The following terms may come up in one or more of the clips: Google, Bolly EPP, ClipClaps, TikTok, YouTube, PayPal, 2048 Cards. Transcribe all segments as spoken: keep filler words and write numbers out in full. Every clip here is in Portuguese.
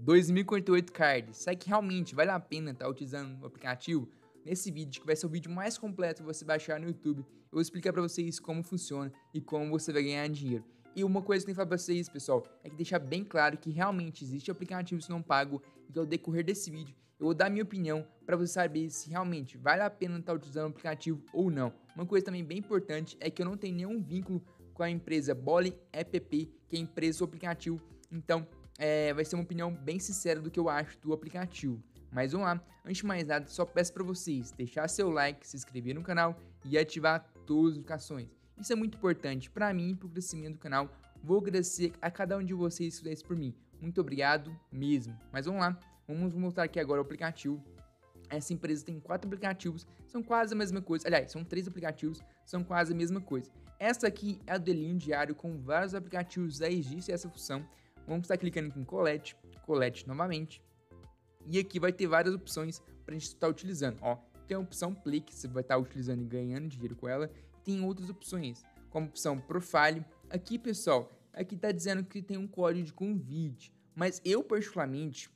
dois mil e quarenta e oito Cards. Será que realmente vale a pena estar utilizando o aplicativo? Nesse vídeo, que vai ser o vídeo mais completo que você baixar no YouTube, eu vou explicar pra vocês como funciona e como você vai ganhar dinheiro. E uma coisa que eu tenho que falar pra vocês, pessoal, é que deixar bem claro que realmente existe aplicativos não pagos e que ao decorrer desse vídeo eu vou dar a minha opinião para você saber se realmente vale a pena estar utilizando o aplicativo ou não. Uma coisa também bem importante é que eu não tenho nenhum vínculo com a empresa Bolly E P P, que é a empresa do aplicativo, então é, vai ser uma opinião bem sincera do que eu acho do aplicativo. Mas vamos lá, antes de mais nada, só peço para vocês deixar seu like, se inscrever no canal e ativar todas as notificações. Isso é muito importante para mim e para o crescimento do canal. Vou agradecer a cada um de vocês que fizer isso por mim. Muito obrigado mesmo. Mas vamos lá, vamos mostrar aqui agora o aplicativo. Essa empresa tem quatro aplicativos, são quase a mesma coisa. Aliás, são três aplicativos, são quase a mesma coisa. Essa aqui é a do Delinho Diário, com vários aplicativos já existe essa função. Vamos estar clicando aqui em Colete, Colete novamente. E aqui vai ter várias opções para a gente estar utilizando. Ó, tem a opção Play, que você vai estar utilizando e ganhando dinheiro com ela. Tem outras opções, como a opção Profile. Aqui, pessoal, aqui está dizendo que tem um código de convite, mas eu, particularmente,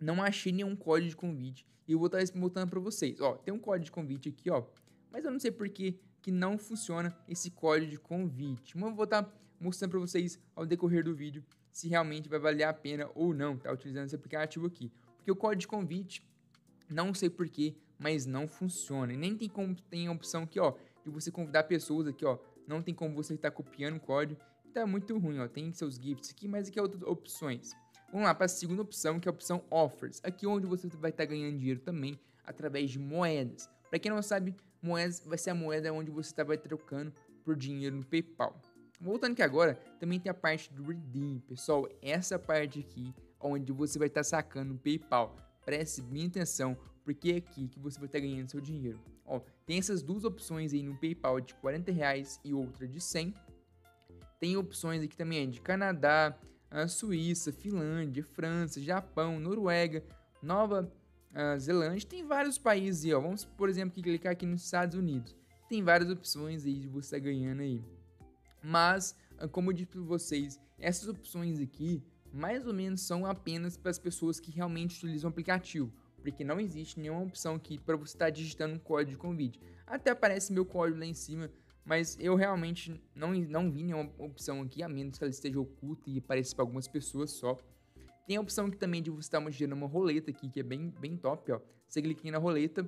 não achei nenhum código de convite. E eu vou estar mostrando para vocês. Ó, tem um código de convite aqui, ó, mas eu não sei por que que não funciona esse código de convite. Mas eu vou estar mostrando para vocês ao decorrer do vídeo se realmente vai valer a pena ou não estar utilizando esse aplicativo aqui. Porque o código de convite, não sei porquê, mas não funciona. E nem tem como, tem a opção aqui, ó, de você convidar pessoas aqui, ó. Não tem como você estar copiando o código. Tá muito ruim, ó. Tem seus gifts aqui, mas aqui é outras opções. Vamos lá para a segunda opção, que é a opção Offers. Aqui onde você vai estar ganhando dinheiro também através de moedas. Para quem não sabe, moedas vai ser a moeda onde você tá, vai trocando por dinheiro no PayPal. Voltando aqui agora, também tem a parte do Redeem. Pessoal, essa parte aqui onde você vai estar sacando o PayPal. Preste bem atenção, porque é aqui que você vai estar ganhando seu dinheiro. Ó, tem essas duas opções aí no PayPal, de quarenta reais e outra de cem. Tem opções aqui também de Canadá, a Suíça, Finlândia, França, Japão, Noruega, Nova a Zelândia. Tem vários países aí, ó. Vamos, por exemplo, clicar aqui nos Estados Unidos. Tem várias opções aí de você estar ganhando aí. Mas, como eu disse para vocês, essas opções aqui mais ou menos são apenas para as pessoas que realmente utilizam o aplicativo, porque não existe nenhuma opção aqui para você estar digitando um código de convite. Até aparece meu código lá em cima, mas eu realmente não, não vi nenhuma opção aqui, a menos que ela esteja oculta e apareça para algumas pessoas só. Tem a opção aqui também de você estar girando uma roleta aqui, que é bem, bem top, ó. Você clica na roleta,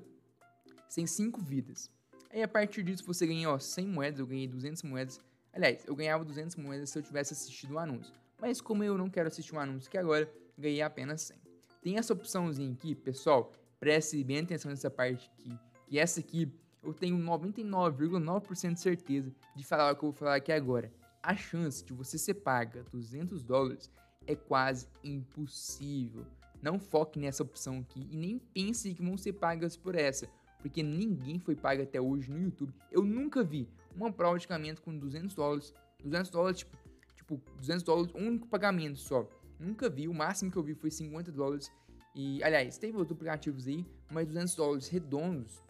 tem cinco vidas. Aí a partir disso você ganha, ó, cem moedas, eu ganhei duzentas moedas. Aliás, eu ganhava duzentas moedas se eu tivesse assistido o anúncio. Mas como eu não quero assistir um anúncio aqui agora, ganhei apenas cem. Tem essa opçãozinha aqui, pessoal, preste bem atenção nessa parte aqui, que essa aqui eu tenho noventa e nove vírgula nove por cento de certeza de falar o que eu vou falar aqui agora. A chance de você ser paga duzentos dólares é quase impossível. Não foque nessa opção aqui e nem pense que vão ser pagas por essa, porque ninguém foi pago até hoje no YouTube. Eu nunca vi uma prova de pagamento com duzentos dólares, duzentos dólares tipo, tipo duzentos dólares, um único pagamento só. Nunca vi, o máximo que eu vi foi cinquenta dólares. E, aliás, teve outros aplicativos aí, mas duzentos dólares redondos,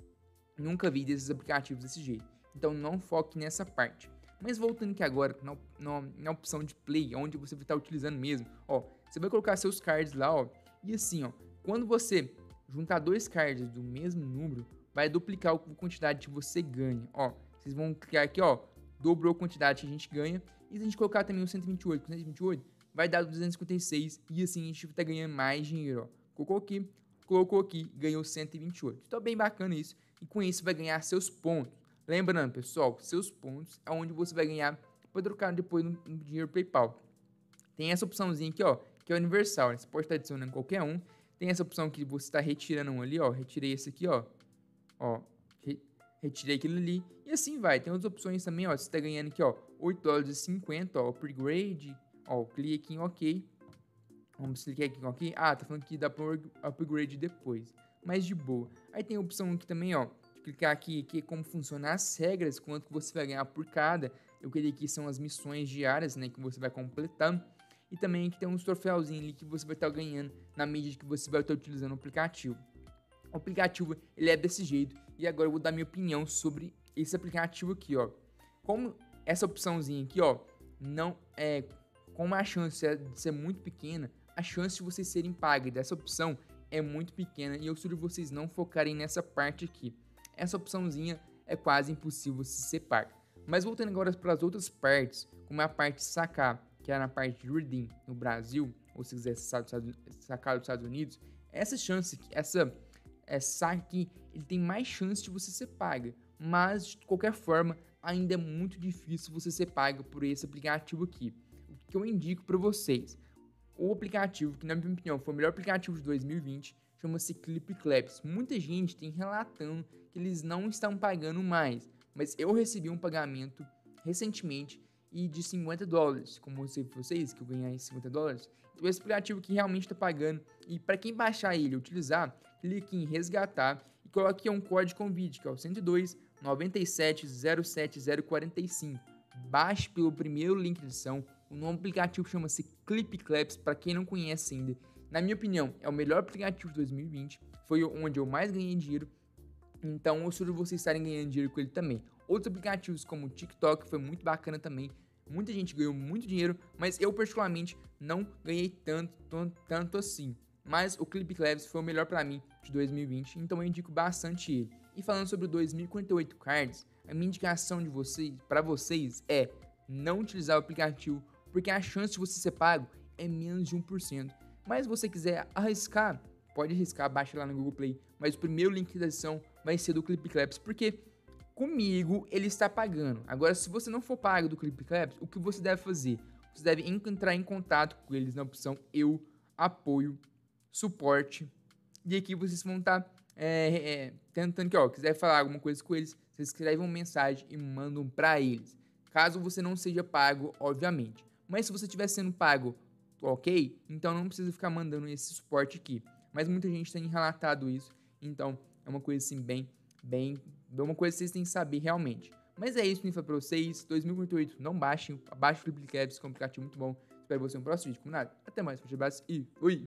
nunca vi desses aplicativos desse jeito. Então não foque nessa parte. Mas voltando aqui agora na, na, na opção de Play, onde você vai estar utilizando mesmo, ó, você vai colocar seus cards lá, ó. E assim, ó, quando você juntar dois cards do mesmo número, vai duplicar a quantidade que você ganha, ó. Vocês vão clicar aqui, ó, dobrou a quantidade que a gente ganha. E se a gente colocar também o cento e vinte e oito, cento e vinte e oito vai dar duzentos e cinquenta e seis, e assim a gente tá ganhando mais dinheiro, ó. Colocou aqui, colocou aqui, ganhou cento e vinte e oito. Então bem bacana isso, e com isso vai ganhar seus pontos. Lembrando, pessoal, seus pontos é onde você vai ganhar para trocar depois no, no dinheiro PayPal. Tem essa opçãozinha aqui, ó, que é universal, né? Você pode estar adicionando qualquer um. Tem essa opção que você está retirando um ali, ó, retirei esse aqui, ó, ó, re retirei aquilo ali, e assim vai. Tem outras opções também, ó, você está ganhando aqui, ó, oito dólares e cinquenta, ó, upgrade, ó, clique aqui em OK, vamos clicar aqui em OK, ah, tá falando que dá para upgrade depois, mas de boa. Aí tem a opção aqui também, ó, de clicar aqui, que é como funcionam as regras, quanto que você vai ganhar por cada. Eu queria que são as missões diárias, né, que você vai completando, e também que tem uns troféuzinhos ali que você vai estar ganhando na medida que você vai estar utilizando o aplicativo. O aplicativo, ele é desse jeito, e agora eu vou dar minha opinião sobre esse aplicativo aqui, ó. Como essa opçãozinha aqui, ó, não é, como a chance de ser muito pequena, a a chance de vocês serem pagos dessa opção é muito pequena e eu sugiro vocês não focarem nessa parte aqui. Essa opçãozinha é quase impossível se ser pago. Mas voltando agora para as outras partes, como é a parte de sacar, que é na parte de redeem no Brasil, ou se quiser sacar dos Estados Unidos, essa chance, essa, essa aqui, ele tem mais chance de você ser paga. Mas, de qualquer forma, ainda é muito difícil você ser pago por esse aplicativo aqui. O que eu indico para vocês, o aplicativo que, na minha opinião, foi o melhor aplicativo de dois mil e vinte, chama-se ClipClaps. Muita gente tem relatando que eles não estão pagando mais, mas eu recebi um pagamento recentemente e de cinquenta dólares, como eu sei para vocês, que eu ganhei cinquenta dólares. Então esse aplicativo que realmente está pagando, e para quem baixar ele e utilizar, clique em resgatar e coloque um código com vídeo, que é o cento e dois, nove sete zero sete zero quatro cinco. Baixe pelo primeiro link de edição, o nome do aplicativo chama-se ClipClaps, para quem não conhece ainda. Na minha opinião, é o melhor aplicativo de dois mil e vinte, foi onde eu mais ganhei dinheiro. Então, eu sugiro vocês estarem ganhando dinheiro com ele também. Outros aplicativos como o TikTok foi muito bacana também. Muita gente ganhou muito dinheiro, mas eu particularmente não ganhei tanto, tanto, tanto assim. Mas o ClipClaps foi o melhor para mim de dois mil e vinte, então eu indico bastante ele. E falando sobre o dois mil e quarenta e oito Cards, a minha indicação de vocês, para vocês é não utilizar o aplicativo, porque a chance de você ser pago é menos de um por cento. Mas se você quiser arriscar, pode arriscar, baixa lá no Google Play, mas o primeiro link da edição vai ser do ClipClaps, porque comigo ele está pagando. Agora, se você não for pago do ClipClaps, o que você deve fazer? Você deve entrar em contato com eles na opção Eu, Apoio, Suporte, e aqui vocês vão estar é, é, tentando que, ó, quiser falar alguma coisa com eles, vocês escrevem uma mensagem e mandam para eles. Caso você não seja pago, obviamente. Mas se você estiver sendo pago, ok, então não precisa ficar mandando esse suporte aqui. Mas muita gente tem relatado isso, então é uma coisa assim bem, bem, uma coisa que vocês têm que saber realmente. Mas é isso que eu tenho para vocês, dois mil e quarenta e oito, não baixem, abaixo o ClipClaps, que é um aplicativo muito bom. Espero você no próximo vídeo, combinado? Até mais, forte abraço e fui!